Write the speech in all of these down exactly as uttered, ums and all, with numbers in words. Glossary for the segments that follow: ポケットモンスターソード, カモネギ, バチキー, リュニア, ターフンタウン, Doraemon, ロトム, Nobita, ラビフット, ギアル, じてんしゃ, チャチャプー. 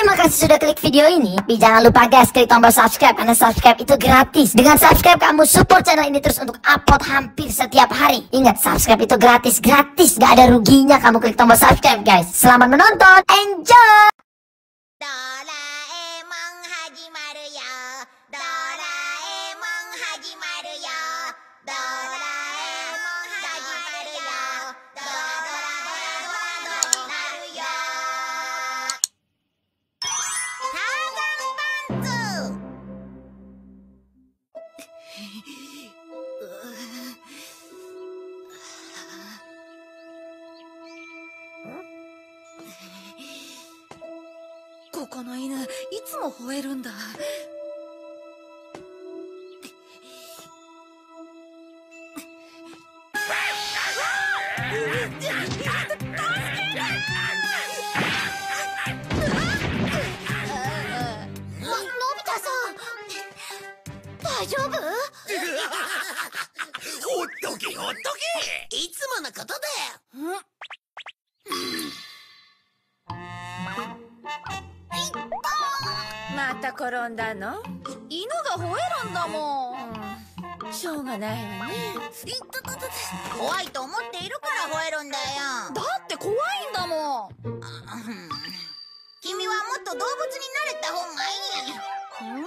Terima kasih sudah klik video ini. Tapi jangan lupa guys, klik tombol subscribe, karena subscribe itu gratis. Dengan subscribe kamu support channel ini terus untuk upload hampir setiap hari. Ingat, subscribe itu gratis, gratis, gak ada ruginya kamu klik tombol subscribe guys. Selamat menonton, enjoy.ここの犬いつも吠えるんだ。大丈夫？ほっとけほっとけ、いつものことだよ。ん？また転んだの？犬が吠えるんだもん。しょうがないわね。怖いと思っているから吠えるんだよ。だって怖いんだもん。君はもっと動物に慣れた方がいい。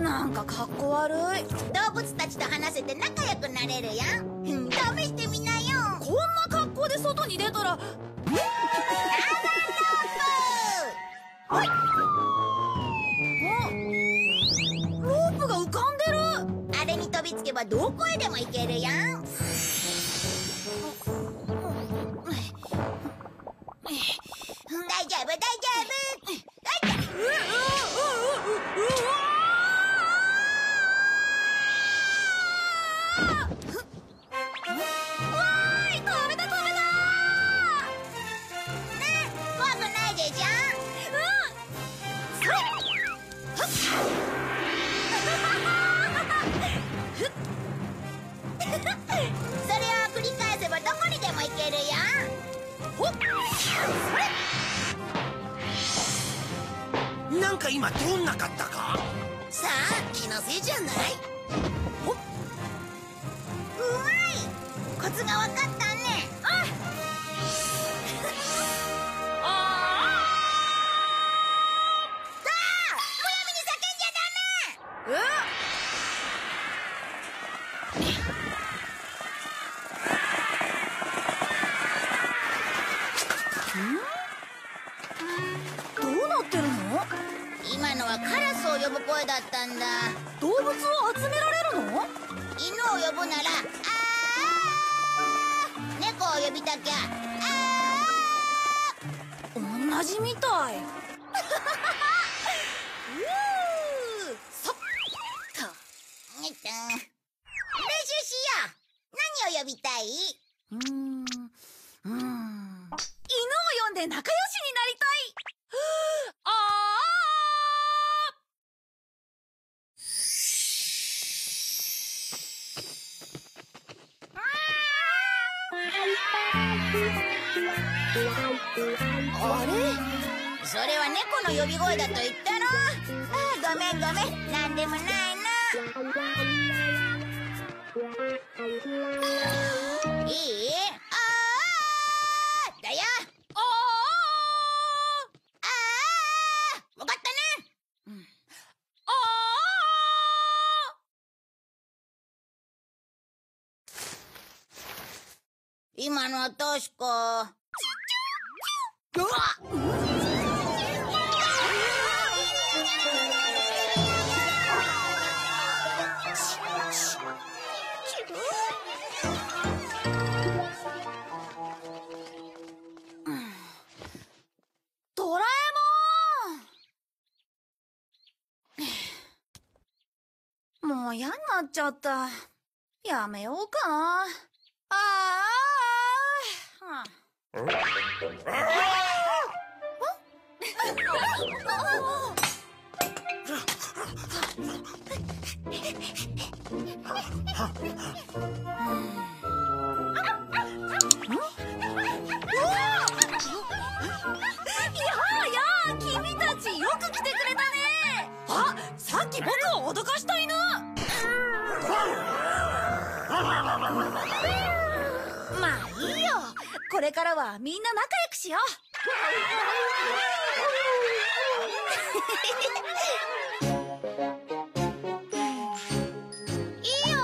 ん？なんかかっこ悪い。動物たちと話せて仲良くなれるよ。試してみなよ。こんな格好で外に出たら。ロープが浮かんでる。あれに飛びつけばどこへでも行けるよ。大丈夫大丈夫。なんか今通んなかったか？さあ気のせいじゃない？おっ、うまい。コツが分かったね。今のはカラスを呼ぶ声だったんだ。動物を集められるの？犬を呼ぶなら「あー」、猫を呼びたきゃ「あー」。同じみたい。うーそっと練習しよう。何を呼びたい？うーんうーん犬を呼んで仲良しになりたい。あああれ？それは猫の呼び声だと言ったろ。ああ、ごめんごめん、なんでもないの。いい？ああだよ。ああ、わかったね。うん、ああ今のは確か。うわっ！ドラえもん！もう嫌になっちゃった。やめようかな。ああ。うんん？これからはみんな仲良くしよう。いいよ。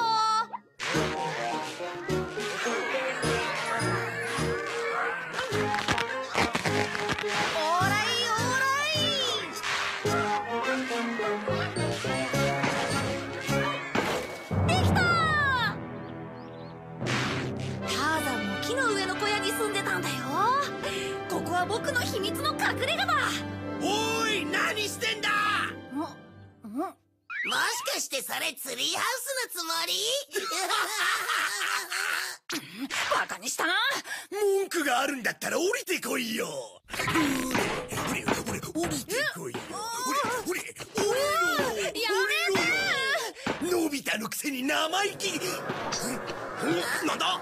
オーライオーライ。できた。ターザンも木の上の小屋に住んでたんだよ。ここは僕の秘密の隠れ家だ。おーい、何してんだ。んんもしかしてそれツリーハウスのつもり？バカにしたな。文句があるんだったら降りてこいよ。降り降り降りてこいよ。降り降り降りろ。やめて。のび太のくせに生意気。なんだ？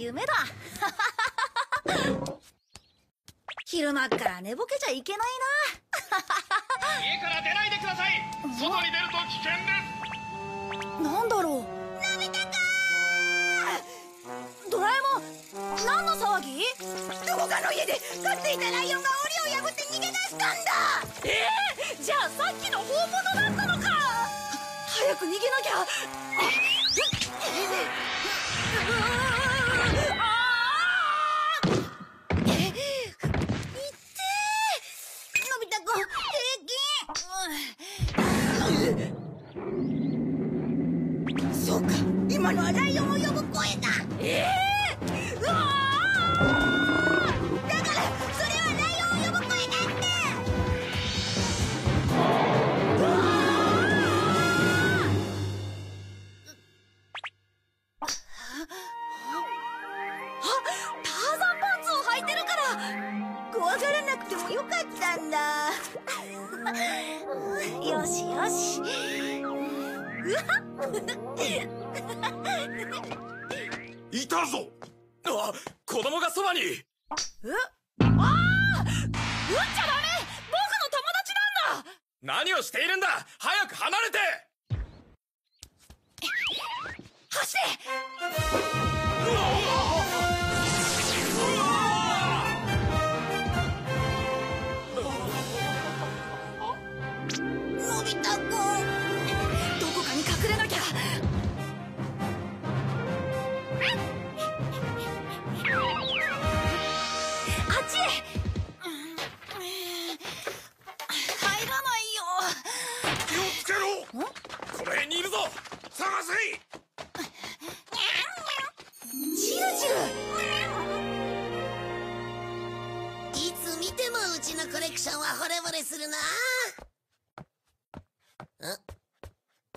夢だ。昼間から寝ぼけちゃいけないな。家から出ないでください。外に出ると危険です。なんだろう。のび太くん。ドラえもん、何の騒ぎ？どこかの家で飼っていたライオンが檻を破って逃げ出したんだ。えー、じゃあさっきの本物だったのか。早く逃げなきゃ。あ今のはライオンを呼ぶ声だ。ええー、うわー、だからそれはライオンを呼ぶ声だって。うわー、あっ、ターザンパンツを履いてるから怖がらなくてもよかったんだ。よしよし。うわっいたぞ。あ、子供がそばに。え？ああ、うんちゃダメ。僕の友達なんだ。何をしているんだ。早く離れて。走れ。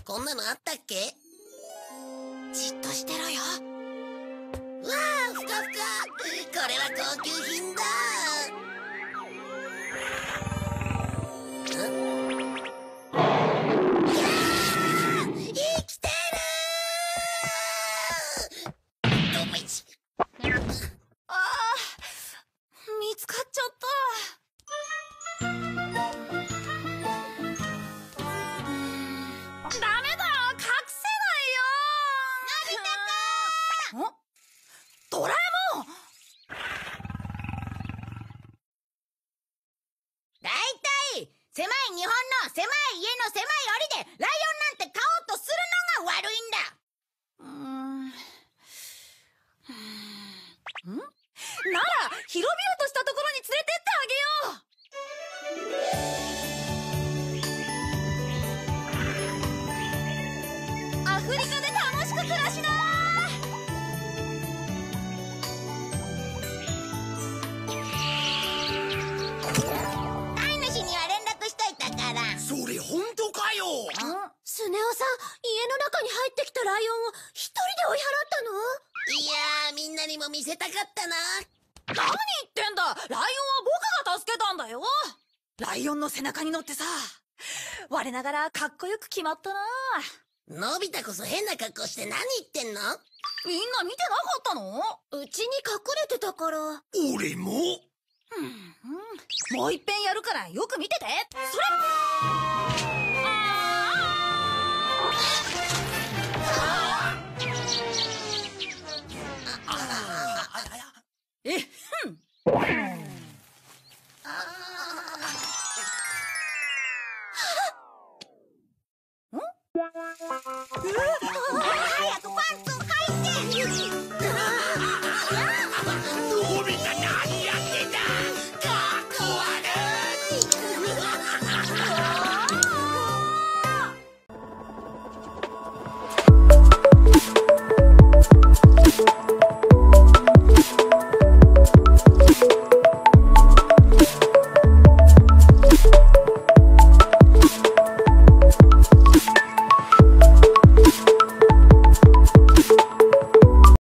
こんなのあったっけ？じっとしてろよ。わあ、ふかふか。これは高級品だ。生きてる。どめち。ああ、見つかっちゃった。狭い日本の狭い家の狭い檻でライオンなんて飼おうとするのが悪いんだ。うーん。ん？なら広々としたところに連れてってあげよう。スネ夫さん、家の中に入ってきたライオンを一人で追い払ったの？いやー、みんなにも見せたかったな。何言ってんだ！ライオンは僕が助けたんだよ。ライオンの背中に乗ってさ、我ながらかっこよく決まったな。のび太こそ変な格好して何言ってんの？みんな見てなかったの？うちに隠れてたから。俺も。うんうん、もう一遍やるからよく見てて。それ！